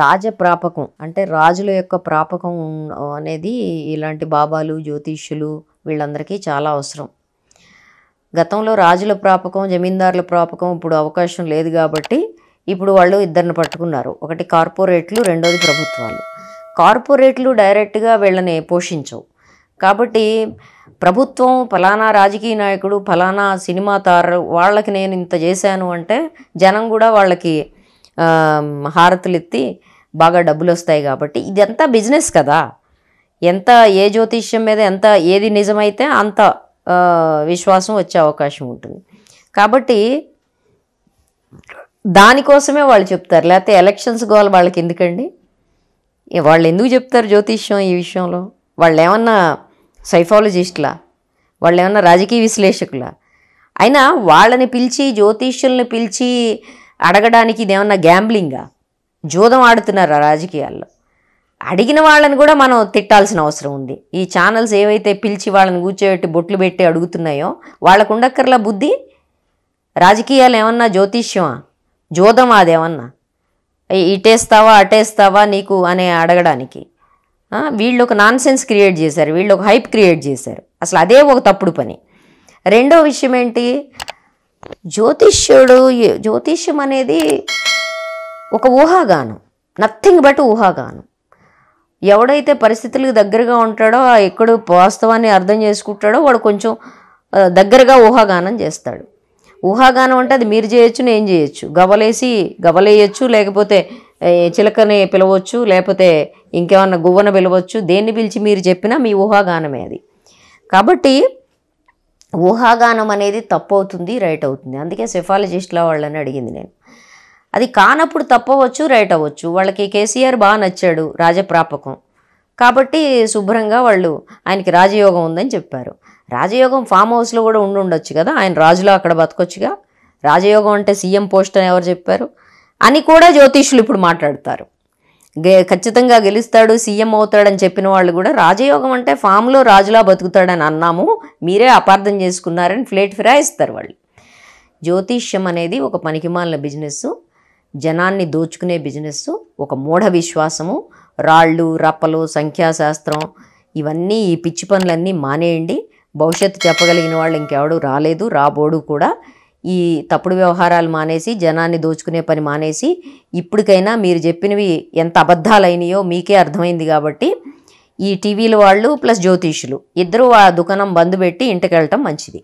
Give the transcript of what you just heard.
రాజప్రాపకం అంటే రాజుల యొక్క ప్రాపకం అనేది ఇలాంటి బాబాలు జ్యోతిష్యులు వీళ్ళందరికీ చాలా అవసరం. గతంలో రాజుల ప్రాపకం, జమీందారుల ప్రాపకం ఇప్పుడు అవకాశం లేదు కాబట్టి ఇప్పుడు వాళ్ళు ఇద్దరిని పట్టుకున్నారు. ఒకటి కార్పొరేట్లు, రెండోది ప్రభుత్వాలు. కార్పొరేట్లు డైరెక్ట్గా వీళ్ళని పోషించవు కాబట్టి ప్రభుత్వం ఫలానా రాజకీయ నాయకుడు ఫలానా సినిమా తార వాళ్ళకి నేను ఇంత చేశాను అంటే జనం కూడా వాళ్ళకి హారతులు ఎత్తి బాగా డబ్బులు వస్తాయి కాబట్టి ఇదంతా బిజినెస్ కదా. ఎంత ఏ జ్యోతిష్యం మీద ఎంత ఏది నిజమైతే అంత విశ్వాసం వచ్చే అవకాశం ఉంటుంది కాబట్టి దానికోసమే వాళ్ళు చెప్తారు. లేకపోతే ఎలక్షన్స్ గోల్ వాళ్ళకి ఎందుకండి? వాళ్ళు ఎందుకు చెప్తారు జ్యోతిష్యం? ఈ విషయంలో వాళ్ళు ఏమన్నా సైఫాలజిస్టులా, వాళ్ళు ఏమన్నా రాజకీయ విశ్లేషకులా? అయినా వాళ్ళని పిలిచి జ్యోతిష్యుల్ని పిలిచి అడగడానికి ఇదేమన్నా గ్యాంబ్లింగా, జూదం ఆడుతున్నారు రాజకీయాల్లో? అడిగిన వాళ్ళని కూడా మనం తిట్టాల్సిన అవసరం ఉంది. ఈ ఛానల్స్ ఏవైతే పిలిచి వాళ్ళని కూర్చోబెట్టి బొట్లు పెట్టి అడుగుతున్నాయో వాళ్ళకు ఉండక్కర్లా బుద్ధి. రాజకీయాలు ఏమన్నా జ్యోతిష్యమా, జూదం? అదేమన్నా ఇటేస్తావా అటేస్తావా నీకు అనే అడగడానికి వీళ్ళు ఒక నాన్ సెన్స్ క్రియేట్ చేశారు, వీళ్ళు ఒక హైప్ క్రియేట్ చేశారు. అసలు అదే ఒక తప్పుడు పని. రెండో విషయం ఏంటి, జ్యోతిష్యం అనేది ఒక ఊహాగానం, నథింగ్ బట్ ఊహాగానం. ఎవడైతే పరిస్థితులకు దగ్గరగా ఉంటాడో, ఎక్కడో వాస్తవాన్ని అర్థం చేసుకుంటాడో వాడు కొంచెం దగ్గరగా ఊహాగానం చేస్తాడు. ఊహాగానం అంటే అది మీరు చేయొచ్చు, నేను చేయొచ్చు, గవలేయచ్చు, లేకపోతే చిలకని పిలవచ్చు, లేకపోతే ఇంకేమన్నా గువ్వన పిలవచ్చు. దేన్ని పిలిచి మీరు చెప్పినా మీ ఊహాగానమే అది. కాబట్టి ఊహాగానం అనేది తప్పు అవుతుంది, రైట్ అవుతుంది. అందుకే సెఫాలజిస్ట్లా వాళ్ళని అడిగింది నేను. అది కానప్పుడు తప్పవచ్చు, రైట్ అవ్వచ్చు. వాళ్ళకి కేసీఆర్ బాగా నచ్చాడు, రాజప్రాపకం కాబట్టి శుభ్రంగా వాళ్ళు ఆయనకి రాజయోగం ఉందని చెప్పారు. రాజయోగం ఫామ్ హౌస్లో కూడా ఉండొచ్చు కదా, ఆయన రాజులో అక్కడ బతకొచ్చుగా. రాజయోగం అంటే సీఎం పోస్ట్ అని ఎవరు చెప్పారు అని కూడా జ్యోతిష్యులు ఇప్పుడు మాట్లాడతారు. ఖచ్చితంగా గెలుస్తాడు, సీఎం అవుతాడని చెప్పిన వాళ్ళు కూడా రాజయోగం అంటే ఫామ్లో రాజులా బతుకుతాడని అన్నాము, మీరే అపార్థం చేసుకున్నారని ప్లేట్ ఫిరాయిస్తారు వాళ్ళు. జ్యోతిష్యం అనేది ఒక పనికిమాలిన బిజినెస్సు, జనాన్ని దోచుకునే బిజినెస్సు, ఒక మూఢ విశ్వాసము. రాళ్ళు రప్పలు సంఖ్యాశాస్త్రం ఇవన్నీ ఈ పిచ్చి పనులన్నీ మానేయండి. భవిష్యత్తు చెప్పగలిగిన వాళ్ళు ఇంకెవడు రాలేదు, రాబోడు కూడా. ఈ తప్పుడు వ్యవహారాలు మానేసి జనాన్ని దోచుకునే పని మానేసి ఇప్పటికైనా మీరు చెప్పినవి ఎంత అబద్ధాలైనయో మీకే అర్థమైంది కాబట్టి ఈ టీవీల వాళ్ళు ప్లస్ జ్యోతిష్యులు ఇద్దరూ ఆ దుకాణం బంద్ పెట్టి ఇంటికి వెళ్ళటం మంచిది.